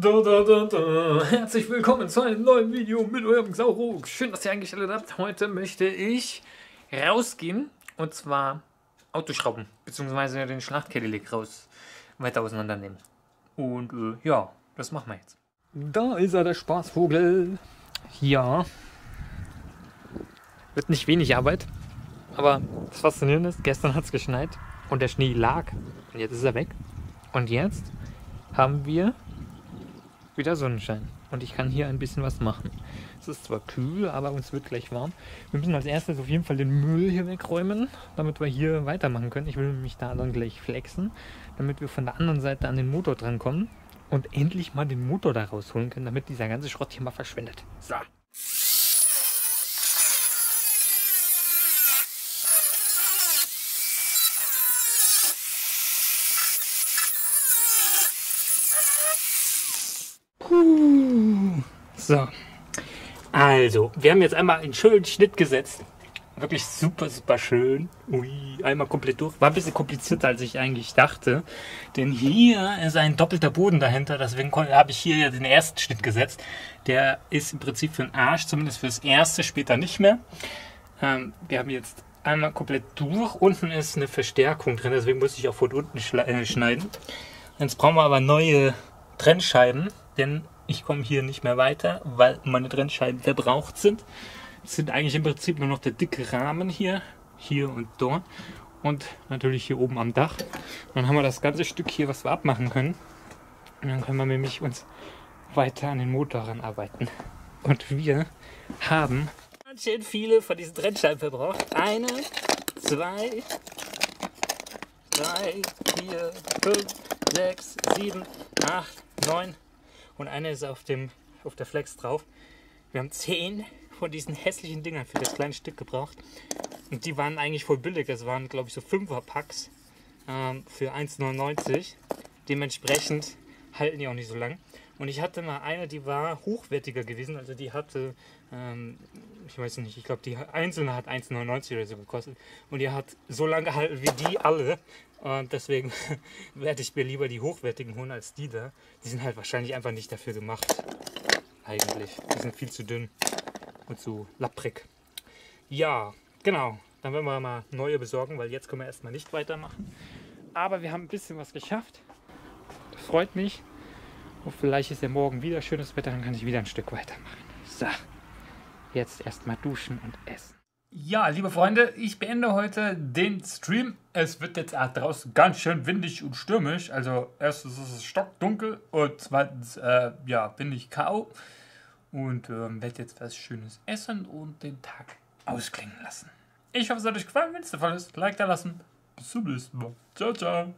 Herzlich willkommen zu einem neuen Video mit eurem Xaroc. Schön, dass ihr eingeschaltet habt. Heute möchte ich rausgehen und zwar Autoschrauben bzw. den Schlachtkadillac weiter auseinandernehmen. Und ja, das machen wir jetzt. Da ist er, der Spaßvogel. Ja, wird nicht wenig Arbeit, aber das Faszinierende ist, gestern hat es geschneit und der Schnee lag und jetzt ist er weg und jetzt haben wir wieder Sonnenschein und ich kann hier ein bisschen was machen. Es ist zwar kühl, aber uns wird gleich warm. Wir müssen als erstes auf jeden Fall den Müll hier wegräumen, damit wir hier weitermachen können. Ich will mich da dann gleich flexen, damit wir von der anderen Seite an den Motor dran kommen und endlich mal den Motor da rausholen können, damit dieser ganze Schrott hier mal verschwindet. So. So, also, wir haben jetzt einmal einen schönen Schnitt gesetzt. Wirklich super, super schön. Ui, einmal komplett durch. War ein bisschen komplizierter, als ich eigentlich dachte. Denn hier ist ein doppelter Boden dahinter. Deswegen habe ich hier ja den ersten Schnitt gesetzt. Der ist im Prinzip für den Arsch, zumindest fürs erste, später nicht mehr. Wir haben jetzt einmal komplett durch. Unten ist eine Verstärkung drin, deswegen muss ich auch von unten schneiden. Jetzt brauchen wir aber neue Trennscheiben, denn ich komme hier nicht mehr weiter, weil meine Trennscheiben verbraucht sind. Es sind eigentlich im Prinzip nur noch der dicke Rahmen hier und dort und natürlich hier oben am Dach. Und dann haben wir das ganze Stück hier, was wir abmachen können. Und dann können wir nämlich uns weiter an den Motor ranarbeiten. Und wir haben ganz schön viele von diesen Trennscheiben verbraucht. 1, 2, 3, 4, 5, 6, 7, 8, 9. Und eine ist auf der Flex drauf. Wir haben 10 von diesen hässlichen Dingern für das kleine Stück gebraucht. Und die waren eigentlich voll billig. Das waren, glaube ich, so 5er-Packs für 1,99. Dementsprechend halten die auch nicht so lang. Und ich hatte mal eine, die war hochwertiger gewesen. Also die hatte, ich weiß nicht, ich glaube, die einzelne hat 1,99 oder so gekostet. Und die hat so lange gehalten wie die alle. Und deswegen werde ich mir lieber die hochwertigen holen als die da. Die sind halt wahrscheinlich einfach nicht dafür gemacht. Eigentlich. Die sind viel zu dünn und zu lapprig. Ja, genau. Dann werden wir mal neue besorgen, weil jetzt können wir erstmal nicht weitermachen. Aber wir haben ein bisschen was geschafft. Das freut mich. Und vielleicht ist ja morgen wieder schönes Wetter, dann kann ich wieder ein Stück weitermachen. So, jetzt erstmal duschen und essen. Ja, liebe Freunde, ich beende heute den Stream. Es wird jetzt draußen ganz schön windig und stürmisch. Also erstens ist es stockdunkel und zweitens ja, bin ich K.O. und werde jetzt was Schönes essen und den Tag ausklingen lassen. Ich hoffe, es hat euch gefallen. Wenn es der Fall ist, Like da lassen. Bis zum nächsten Mal. Ciao, ciao.